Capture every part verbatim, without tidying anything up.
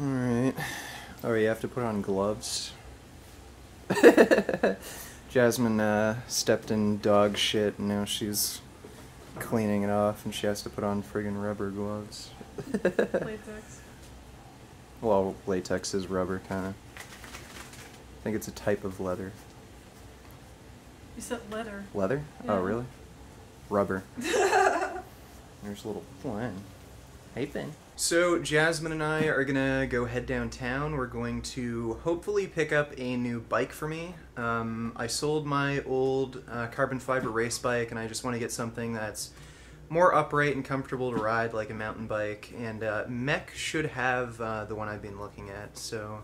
Alright. Oh, you have to put on gloves. Jasmine uh, stepped in dog shit and now she's cleaning it off and she has to put on friggin' rubber gloves. Latex. Well, latex is rubber, kinda. I think it's a type of leather. You said leather. Leather? Yeah. Oh, really? Rubber. There's a little Finn. Hey, Finn. So Jasmine and I are gonna go head downtown. We're going to hopefully pick up a new bike for me. Um, I sold my old uh, carbon fiber race bike and I just want to get something that's more upright and comfortable to ride, like a mountain bike. And uh, Mech should have uh, the one I've been looking at. So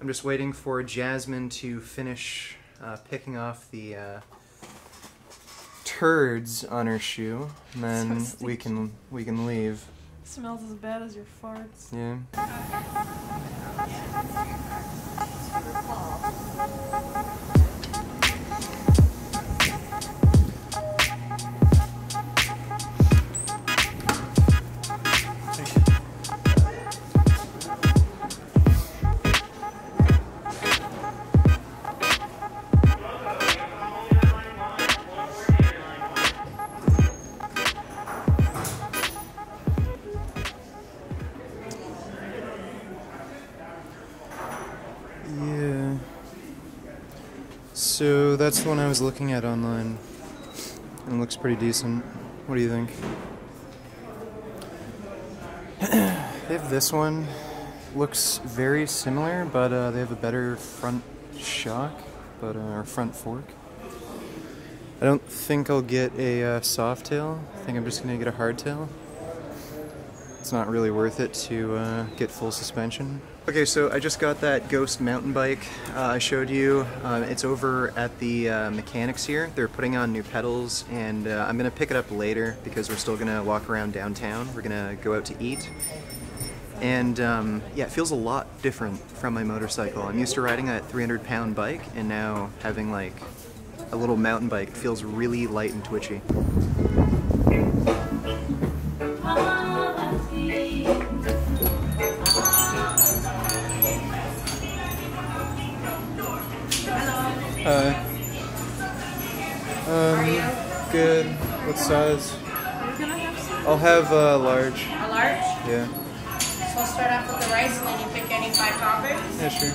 I'm just waiting for Jasmine to finish uh, picking off the uh, turds on her shoe, and then so we can we can leave. Smells as bad as your farts. Yeah. So that's the one I was looking at online, and it looks pretty decent. What do you think? They have this one, looks very similar, but uh, they have a better front shock, but uh, or front fork. I don't think I'll get a uh, soft tail. I think I'm just gonna get a hard tail. It's not really worth it to uh, get full suspension. Okay, so I just got that Ghost mountain bike uh, I showed you. Um, it's over at the uh, mechanics here. They're putting on new pedals, and uh, I'm gonna pick it up later because we're still gonna walk around downtown. We're gonna go out to eat. And um, yeah, it feels a lot different from my motorcycle. I'm used to riding a three hundred pound bike, and now having like a little mountain bike, it feels really light and twitchy. Hi. Um, good. What size? You're gonna have some? I'll have a uh, large. A large? Yeah. So I'll start off with the rice and then you pick any five toppings? Yeah, sure.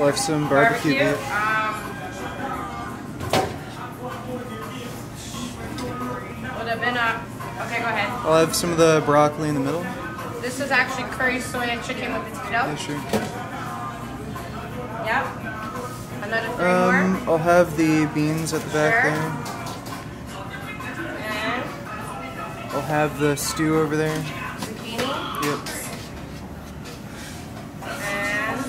I'll have some barbecue. Barbecue? Beef. Um, would have been a... Okay, go ahead. I'll have some of the broccoli in the middle. This is actually curry, soy, and chicken with potato. Yeah, sure. Yep. Another three um, more. I'll have the beans at the sure. back there. And I'll have the stew over there. Zucchini. Yep. And,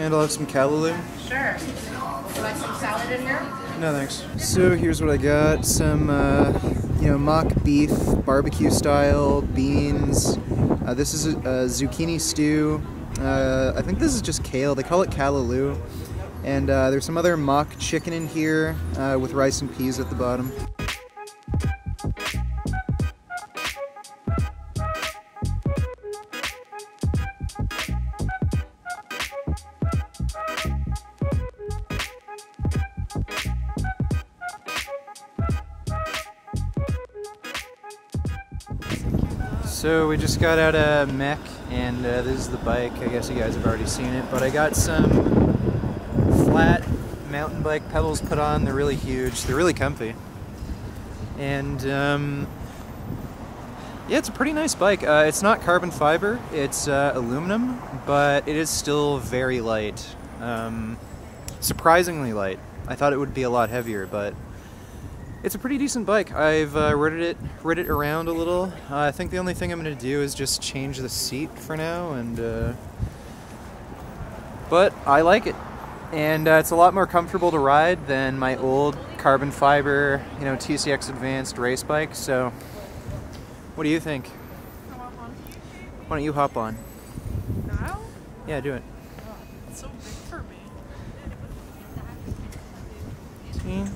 and I'll have some callaloo. Sure. Would you like some salad in here? No, thanks. So here's what I got. Some, uh, you know, mock beef, barbecue style, beans. Uh, this is a, a zucchini stew. Uh, I think this is just kale. They call it callaloo. And uh, there's some other mock chicken in here uh, with rice and peas at the bottom. So we just got out of Mech, and uh, this is the bike. I guess you guys have already seen it, but I got some flat mountain bike pedals put on. They're really huge. They're really comfy. And um, yeah, it's a pretty nice bike. Uh, it's not carbon fiber. It's uh, aluminum, but it is still very light. Um, surprisingly light. I thought it would be a lot heavier, but it's a pretty decent bike. I've uh, ridden it, ridden it around a little. Uh, I think the only thing I'm going to do is just change the seat for now. And uh, but I like it, and uh, it's a lot more comfortable to ride than my old carbon fiber, you know, T C X Advanced race bike. So, what do you think? I want one. Why don't you hop on? Now? Yeah, do it. It's so big for me. fifteen.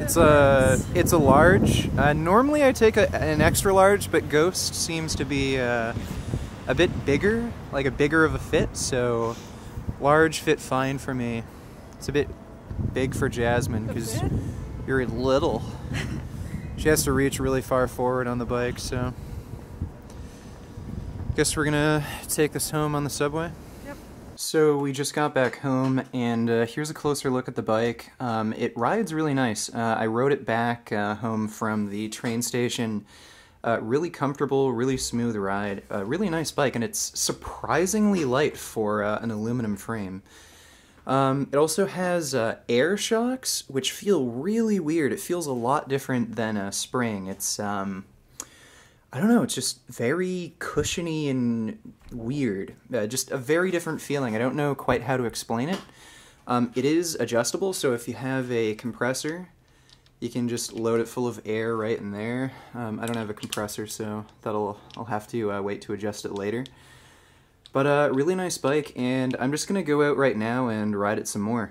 It's a, it's a large. Uh, normally I take a, an extra large, but Ghost seems to be uh, a bit bigger, like a bigger of a fit, so large fit fine for me. It's a bit big for Jasmine because you're little. She has to reach really far forward on the bike, so guess we're gonna take this home on the subway. Yep. So we just got back home, and uh, here's a closer look at the bike. Um, it rides really nice. Uh, I rode it back uh, home from the train station. Uh, really comfortable, really smooth ride. Uh, really nice bike, and it's surprisingly light for uh, an aluminum frame. Um, it also has uh, air shocks, which feel really weird. It feels a lot different than a spring. It's, um, I don't know, it's just very cushiony and weird. Uh, just a very different feeling. I don't know quite how to explain it. Um, it is adjustable, so if you have a compressor, you can just load it full of air right in there. Um, I don't have a compressor, so that'll I'll have to uh, wait to adjust it later. But a uh, really nice bike, and I'm just gonna go out right now and ride it some more.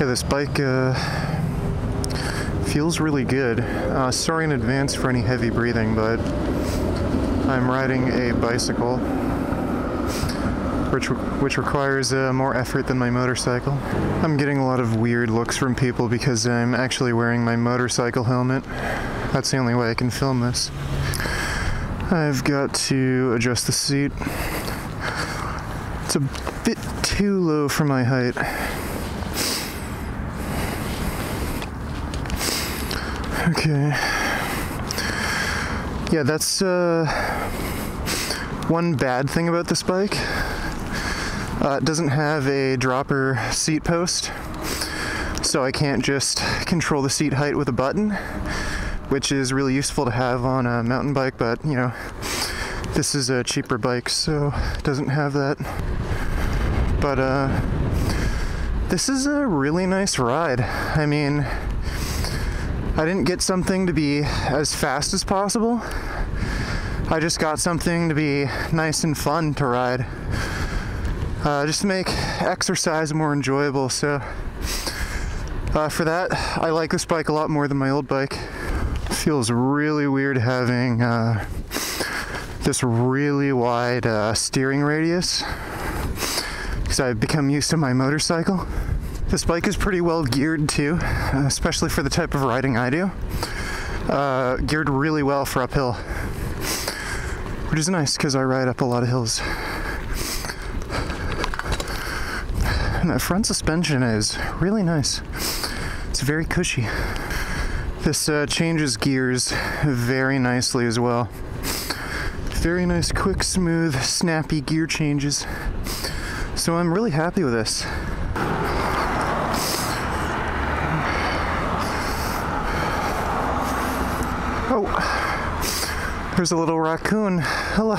Yeah, this bike uh, feels really good. Uh, sorry in advance for any heavy breathing, but I'm riding a bicycle, which, which requires uh, more effort than my motorcycle. I'm getting a lot of weird looks from people because I'm actually wearing my motorcycle helmet. That's the only way I can film this. I've got to adjust the seat. It's a bit too low for my height. Okay. Yeah, that's uh, one bad thing about this bike. Uh, it doesn't have a dropper seat post, so I can't just control the seat height with a button, which is really useful to have on a mountain bike, but, you know, this is a cheaper bike, so it doesn't have that. But uh, this is a really nice ride. I mean, I didn't get something to be as fast as possible. I just got something to be nice and fun to ride. Uh, just to make exercise more enjoyable, so uh, for that, I like this bike a lot more than my old bike. It feels really weird having uh, this really wide uh, steering radius, because I've become used to my motorcycle. This bike is pretty well geared too, especially for the type of riding I do. Uh, geared really well for uphill, which is nice because I ride up a lot of hills. And that front suspension is really nice. It's very cushy. This uh, changes gears very nicely as well. Very nice, quick, smooth, snappy gear changes. So I'm really happy with this. Oh, there's a little raccoon. Hello.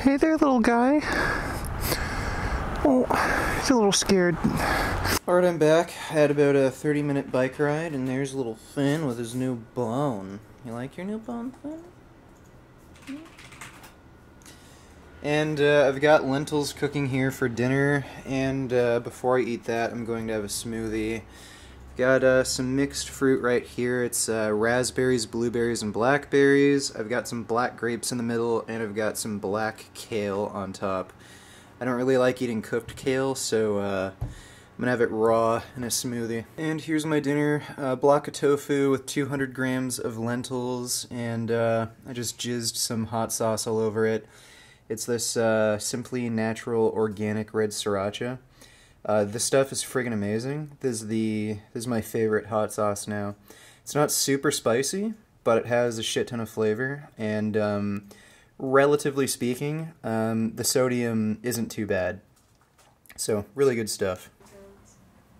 Hey there, little guy. Oh, he's a little scared. Alright, I'm back. I had about a thirty minute bike ride, and there's little Finn with his new bone. You like your new bone, Finn? Yeah. And uh, I've got lentils cooking here for dinner, and uh, before I eat that, I'm going to have a smoothie. Got uh, some mixed fruit right here. It's uh, raspberries, blueberries, and blackberries. I've got some black grapes in the middle, and I've got some black kale on top. I don't really like eating cooked kale, so uh, I'm gonna have it raw in a smoothie. And here's my dinner. A block of tofu with two hundred grams of lentils, and uh, I just jizzed some hot sauce all over it. It's this uh, Simply Natural Organic Red Sriracha. Uh, this stuff is friggin' amazing. This is the this is my favorite hot sauce now. It's not super spicy, but it has a shit ton of flavor, and um, relatively speaking, um, the sodium isn't too bad. So, really good stuff.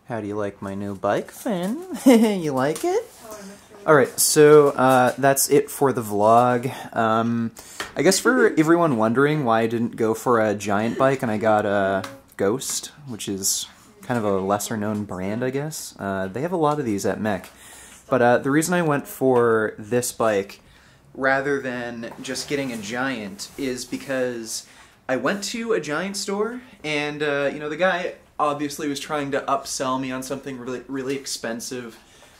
How do you like my new bike, Finn? You like it? Oh, I'm Alright, so uh, that's it for the vlog. Um, I guess for everyone wondering why I didn't go for a giant bike and I got a Ghost, which is kind of a lesser-known brand, I guess. Uh, they have a lot of these at M E C. But uh, the reason I went for this bike rather than just getting a giant is because I went to a giant store and, uh, you know, the guy obviously was trying to upsell me on something really, really expensive.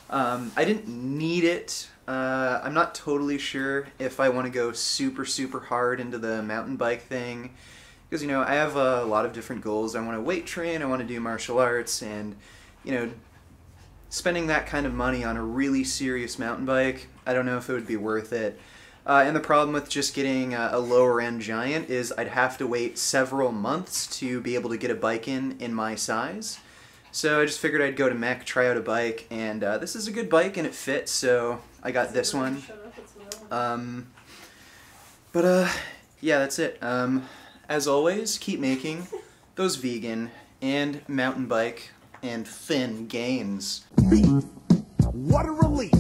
Um, I didn't need it. Uh, I'm not totally sure if I want to go super, super hard into the mountain bike thing. Because, you know, I have a lot of different goals. I want to weight train, I want to do martial arts, and, you know, spending that kind of money on a really serious mountain bike, I don't know if it would be worth it. Uh, and the problem with just getting a, a lower-end giant is I'd have to wait several months to be able to get a bike in in my size. So I just figured I'd go to M E C, try out a bike, and uh, this is a good bike and it fits, so I got this one. Um, but uh, yeah, that's it. Um, as always, keep making those vegan and mountain bike and Finn gains. What a relief!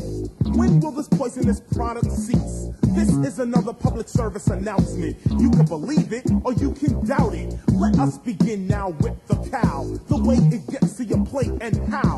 When will this poisonous product cease? This is another public service announcement. You can believe it or you can doubt it. Let us begin now with the cow, the way it gets to your plate and how.